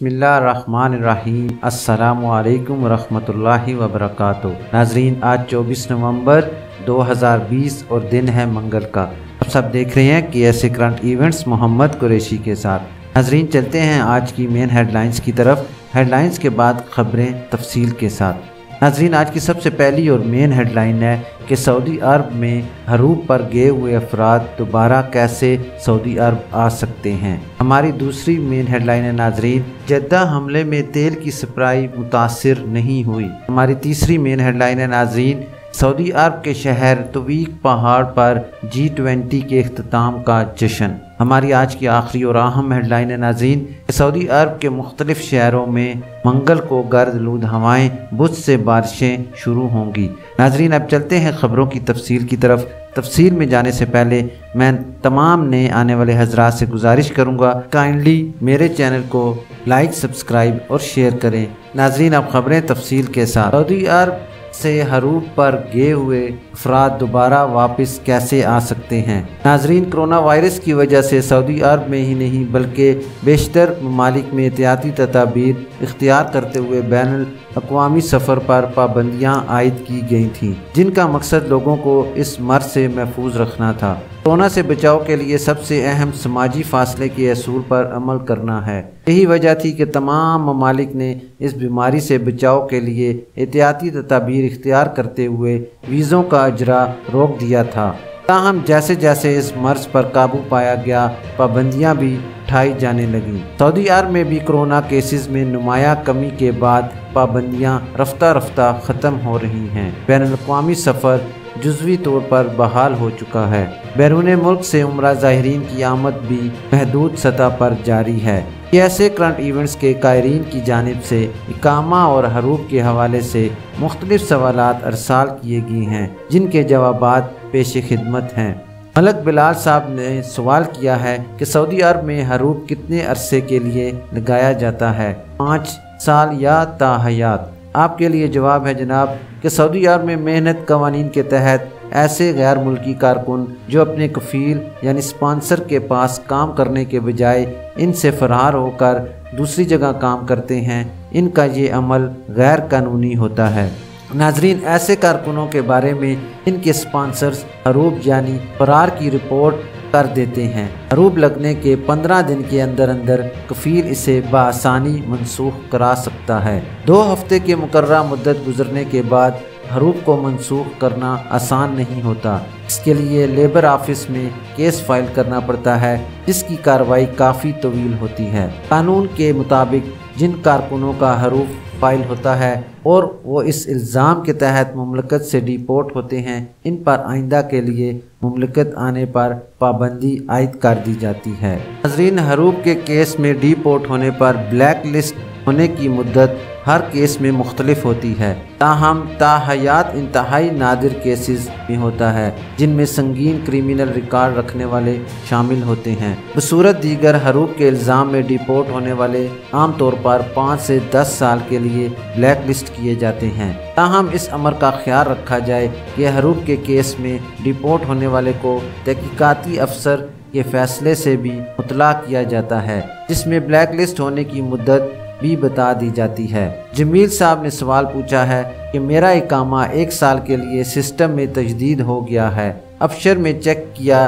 बिस्मिल्लाहिर्रहमानिर्रहीम अस्सलामुअलैकुम वरहमतुल्लाहि वबरकातुहू। नाजरीन, आज 24 नवंबर 2020 और दिन है मंगल का। आप सब देख रहे हैं कि ऐसे करंट इवेंट्स मोहम्मद कुरैशी के साथ। नाजरीन, चलते हैं आज की मेन हेडलाइंस की तरफ। हेडलाइंस के बाद खबरें तफसील के साथ। नाजरीन, आज की सबसे पहली और मेन हेडलाइन है कि सऊदी अरब में हरूब पर गए हुए अफराद दोबारा कैसे सऊदी अरब आ सकते हैं। हमारी दूसरी मेन हेडलाइन है नाजरीन, जद्दा हमले में तेल की सप्लाई मुतासिर नहीं हुई। हमारी तीसरी मेन हेडलाइन है नाजरीन, सऊदी अरब के शहर तवीक पहाड़ पर G20 के अख्ताम का जश्न। हमारी आज की आखिरी और अहम हेडलाइन है नाजरीन, सऊदी अरब के मुख्तलिफ शहरों में मंगल को गर्दलूद हवाएं, बुध से बारिशें शुरू होंगी। नाजरीन, अब चलते हैं खबरों की तफसील की तरफ। तफसील में जाने से पहले मैं तमाम नए आने वाले हजरात से गुजारिश करूँगा, काइंडली मेरे चैनल को लाइक, सब्सक्राइब और शेयर करें। नाजरीन, अब खबरें तफसील के साथ। सऊदी अरब से हरूब पर गए हुए अफराद दोबारा वापस कैसे आ सकते हैं। नाजरीन, कोरोना वायरस की वजह से सऊदी अरब में ही नहीं बल्कि बेशतर ममालिक में एहतियाती तदाबीर इख्तियार करते हुए बैनुल अक्वामी सफ़र पर पाबंदियां आयद की गई थीं, जिनका मकसद लोगों को इस मर्ज से महफूज रखना था। कोरोना से बचाव के लिए सबसे अहम समाजी फासले के असूल पर अमल करना है। यही वजह थी कि तमाम ममालिक ने इस बीमारी से बचाव के लिए एहतियाती तदाबीर इख्तियार करते हुए वीज़ों का अजरा रोक दिया था। ताहम जैसे जैसे इस मर्ज पर काबू पाया गया, पाबंदियां भी उठाई जाने लगी। सऊदी अरब में भी कोरोना केसेस में नुमाया कमी के बाद पाबंदियां रफ्ता रफ्ता ख़त्म हो रही हैं। बैनुल-अक़वामी सफ़र जुज़वी तौर पर बहाल हो चुका है। बैरून मुल्क से उम्रा ज़ाहिरीन की आमद भी महदूद सतह पर जारी है। ये ऐसे करंट इवेंट्स के कायरीन की जानिब से इकामा और हरूब के हवाले से मुख्तलिफ सवालात अरसाल किए गए हैं, जिनके जवाबात पेश खिदमत हैं। मलक बिलाल साहब ने सवाल किया है कि सऊदी अरब में हरूब कितने अरसे के लिए लगाया जाता है, 5 साल या ताहयात। आपके लिए जवाब है जनाब कि सऊदी अरब में मेहनत कवानीन के तहत ऐसे गैर मुल्की कारकुन जो अपने कफील यानी स्पॉन्सर के पास काम करने के बजाय इनसे फरार होकर दूसरी जगह काम करते हैं, इनका ये अमल गैर कानूनी होता है। नाजरीन, ऐसे कारकुनों के बारे में इनके स्पॉन्सर्स हरूब यानी फरार की रिपोर्ट कर देते हैं। हरूब लगने के 15 दिन के अंदर अंदर कफील इसे बआसानी मनसूख करा सकता है। 2 हफ्ते के मुकर्रा मुद्दत गुजरने के बाद हरूब को मनसूख करना आसान नहीं होता। इसके लिए लेबर ऑफिस में केस फाइल करना पड़ता है, जिसकी कार्रवाई काफ़ी तवील होती है। कानून के मुताबिक जिन कारकुनों का हरूब फाइल होता है और वो इस इल्ज़ाम के तहत मुमलकत से डिपोर्ट होते हैं, इन पर आइंदा के लिए मुमलकत आने पर पाबंदी आयद कर दी जाती है। नाजरीन, हरूब के केस में डिपोर्ट होने पर ब्लैक लिस्ट होने की मुद्दत हर केस में मुख्तलिफ होती है। ताहम ताहयात इंतहाई नादिर केसेस में होता है, जिनमें संगीन क्रिमिनल रिकॉर्ड रखने वाले शामिल होते हैं। बसूरत दीगर हरूब के इल्ज़ाम में डिपोर्ट होने वाले आमतौर पर 5 से 10 साल के लिए ब्लैक लिस्ट किए जाते हैं। ताहम इस अमर का ख्याल रखा जाए कि हरूब के केस में डिपोर्ट होने वाले को तहकीकाती अफसर के फैसले से भी मुतला किया जाता है, जिसमें ब्लैक लिस्ट होने की मुद्दत भी बता दी जाती है। जमील साहब ने सवाल पूछा है कि मेरा इकामा 1 साल के लिए सिस्टम में तजदीद हो गया है, अफसर में चेक किया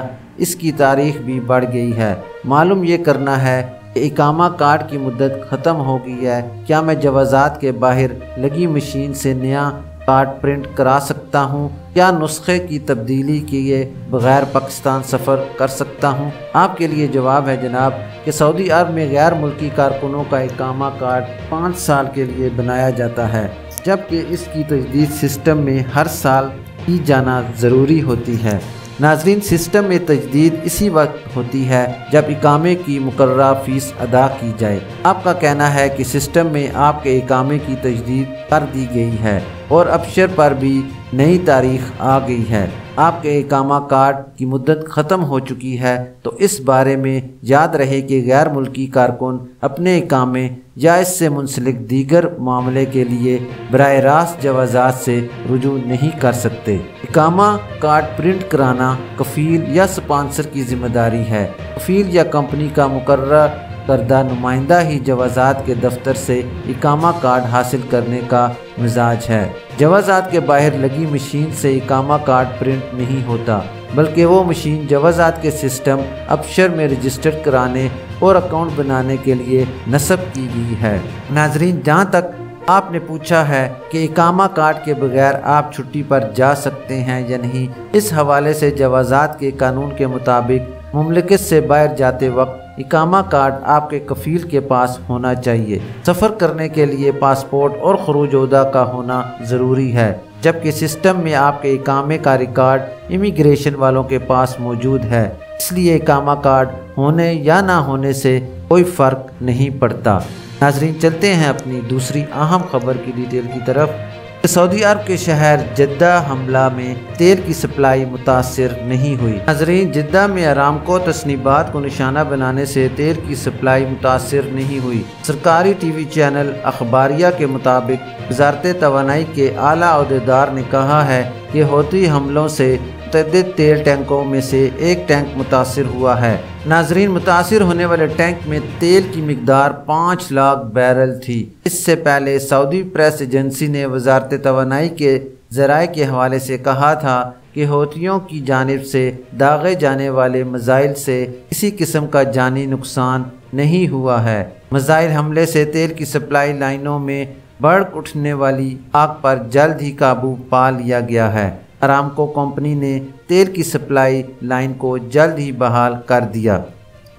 इसकी तारीख भी बढ़ गई है, मालूम ये करना है कि इकामा कार्ड की मुद्दत ख़त्म हो गई है, क्या मैं जवाजात के बाहर लगी मशीन से नया कार्ड प्रिंट करा सकता हूँ, क्या नुस्खे की तब्दीली किए बगैर पाकिस्तान सफ़र कर सकता हूँ। आपके लिए जवाब है जनाब कि सऊदी अरब में गैर मुल्की कारकुनों का इकामा कार्ड 5 साल के लिए बनाया जाता है, जबकि इसकी तजदीद सिस्टम में हर साल की जाना ज़रूरी होती है। नाजरीन, सिस्टम में तजदीद इसी वक्त होती है जब इकामे की मुकर्रा फीस अदा की जाए। आपका कहना है कि सिस्टम में आपके इकामे की तजदीद कर दी गई है और अफसर पर भी नई तारीख आ गई है, आपके इकामा कार्ड की मुद्दत ख़त्म हो चुकी है, तो इस बारे में याद रहे कि गैर मुल्की कारकुन अपने इकामे या इससे मुंसलिक दीगर मामले के लिए बराह रास्त जवाजात से रुजू नहीं कर सकते। इकामा कार्ड प्रिंट कराना कफील या स्पॉन्सर की जिम्मेदारी है। कफील या कंपनी का मुकर्रर करदा नुमाइंदा ही जवाज़ात के दफ्तर से इकामा कार्ड हासिल करने का मिजाज है। जवाज़ात के बाहर लगी मशीन से इकामा कार्ड प्रिंट नहीं होता, बल्कि वो मशीन जवाज़ात के सिस्टम अपशर में रजिस्टर कराने और अकाउंट बनाने के लिए नस्ब की गई है। नाजरीन, जहाँ तक आपने पूछा है कि इकामा कार्ड के बगैर आप छुट्टी पर जा सकते हैं या नहीं, इस हवाले से जवाज़ात के कानून के मुताबिक मुमलिकत से बाहर जाते वक्त इकामा कार्ड आपके कफ़ील के पास होना चाहिए। सफ़र करने के लिए पासपोर्ट और खरूजोदा का होना ज़रूरी है, जबकि सिस्टम में आपके इकामे का रिकॉर्ड इमिग्रेशन वालों के पास मौजूद है, इसलिए इकामा कार्ड होने या ना होने से कोई फ़र्क नहीं पड़ता। नाजरीन, चलते हैं अपनी दूसरी अहम खबर की डिटेल की तरफ। सऊदी अरब के शहर जद्दा हमला में तेल की सप्लाई मुतासर नहीं हुई। नाजरीन, जद्दा में अरामको तस्नीबात को निशाना बनाने से तेल की सप्लाई मुतासर नहीं हुई। सरकारी टीवी चैनल अखबारिया के मुताबिक वजारत तवानाई के आला अहदेदार ने कहा है कि हौती हमलों से मुतअद्दिद तेल टैंकों में से एक टैंक मुतासर हुआ है। नाजरीन, मुतासर होने वाले टैंक में तेल की मिकदार 5 लाख बैरल थी। इससे पहले सऊदी प्रेस एजेंसी ने वजारत तवानाई के ज़राए के हवाले से कहा था कि हौतियों की जानिब से दागे जाने वाले मिसाइल से किसी किस्म का जानी नुकसान नहीं हुआ है। मिसाइल हमले से तेल की सप्लाई लाइनों में भड़क उठने वाली आग पर जल्द ही काबू पा लिया गया है। अरामको कंपनी ने तेल की सप्लाई लाइन को जल्द ही बहाल कर दिया।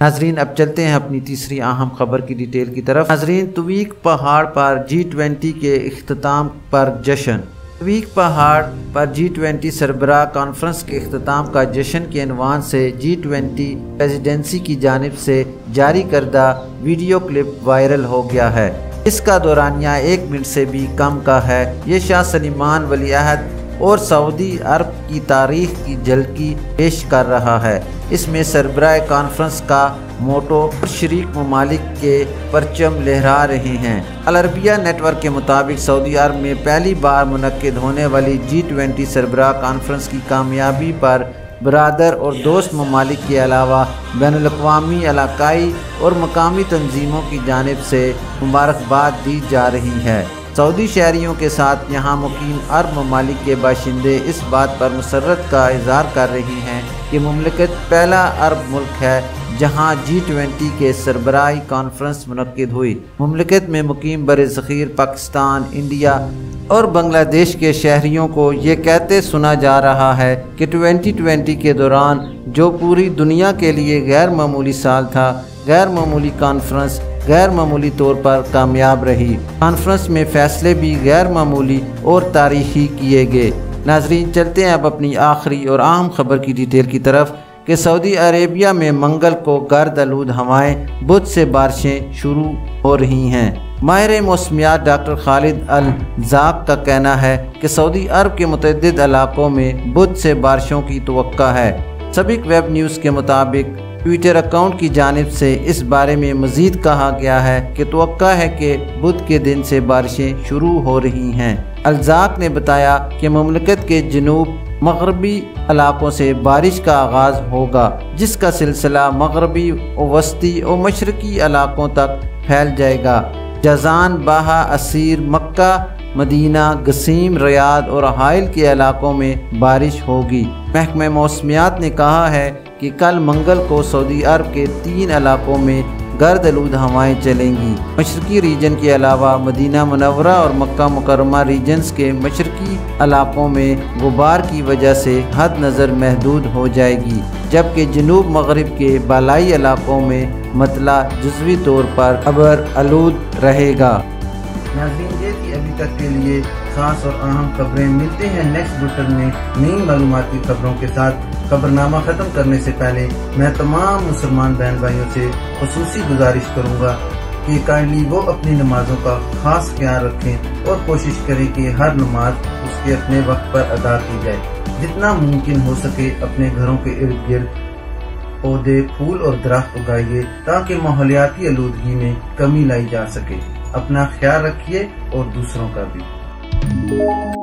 नाजरीन, अब चलते हैं अपनी तीसरी अहम खबर की डिटेल की तरफ। नाजरीन, तवीक पहाड़ पर G20 के अख्ताम पर जश्न। तवीक पहाड़ पर G20 सरबराह कॉन्फ्रेंस के अख्ताम का जश्न के अनवान से G20 प्रेसिडेंसी की जानिब से जारी करदा वीडियो क्लिप वायरल हो गया है। इसका दौरानिया 1 मिनट से भी कम का है। ये शाह सलीमान वलीअहद और सऊदी अरब की तारीख की झलकी पेश कर रहा है। इसमें सरबराह कॉन्फ्रेंस का मोटो शरीक ममालिक के परचम लहरा रहे हैं। अल अरबिया नेटवर्क के मुताबिक सऊदी अरब में पहली बार मुनक्किद होने वाली G20 सरबराह कॉन्फ्रेंस की कामयाबी पर बरादर और दोस्त ममालिक के अलावा बैनुल अक़वामी, इलाक़ाई और मकामी तंजीमों की जानिब से मुबारकबाद दी जा रही है। सऊदी शहरियों के साथ यहाँ मुकीम अरब ममालिक के बाशिंदे इस बात पर मुसर्रत का इजहार कर रहे हैं कि मुमलिकत पहला अरब मुल्क है जहाँ G20 के सरबराही कॉन्फ्रेंस मुनक्किद हुई। मुमलिकत में मुकीम बरज़ख़ीर पाकिस्तान, इंडिया और बांग्लादेश के शहरियों को ये कहते सुना जा रहा है कि 2020 के दौरान जो पूरी दुनिया के लिए गैर मामूली साल था, गैर मामूली कॉन्फ्रेंस गैर मामूली तौर पर कामयाब रही। कॉन्फ्रेंस में फैसले भी गैर मामूली और तारीखी किए गए। नाजरीन, चलते हैं अब अपनी आखिरी और अहम खबर की डिटेल की तरफ कि सऊदी अरेबिया में मंगल को गर्द आलूद हवाएं, बुध से बारिशें शुरू हो रही हैं। माहिर मौसमियात डॉक्टर खालिद अल-ज़ाक का कहना है कि सऊदी अरब के मुतअद्दिद इलाकों में बुध से बारिशों की तवक्का है। सबक वेब न्यूज़ के मुताबिक ट्विटर अकाउंट की जानिब से इस बारे में मज़ीद कहा गया है कि तवक्का है कि बुध के दिन से बारिशें शुरू हो रही हैं। अल-ज़ाक ने बताया कि ममलिकत के जनूब मगरबी इलाकों से बारिश का आगाज़ होगा, जिसका सिलसिला मगरबी और वस्ती और मशरकी इलाकों तक फैल जाएगा। Jazan, Baha, Asir, Makkah, Medina, Qassim, Riyadh और हाइल के इलाकों में बारिश होगी। महकमे मौसमियात ने कहा है कि कल मंगल को सऊदी अरब के 3 इलाकों में गर्द आलूद हवाएँ चलेंगी। मशरकी रीजन के अलावा मदीना मुनव्वरा और मक्का मुकर्रमा रीजन्स के मशरकी इलाकों में गुबार की वजह से हद नज़र महदूद हो जाएगी, जबकि जनूब मगरब के बालाई इलाकों में मतला जुज़वी तौर पर अबर आलूद रहेगा। नाज़रीन, ये थी अभी तक के लिए खास और अहम खबरें। मिलते हैं नेक्स्ट बुलेटिन में नई मालूमाती खबरों के साथ। खबरनामा ख़त्म करने से पहले मैं तमाम मुसलमान बहन भाइयों से खुसूसी गुजारिश करूँगा कि काइंडली वो अपनी नमाजों का खास ख्याल रखें और कोशिश करें कि हर नमाज उसके अपने वक्त पर अदा की जाए। जितना मुमकिन हो सके अपने घरों के इर्द गिर्द पौधे, फूल और दरख्त उगाइए ताकि माहौलियाती आलूदगी में कमी लाई जा सके। अपना ख्याल रखिए और दूसरों का भी।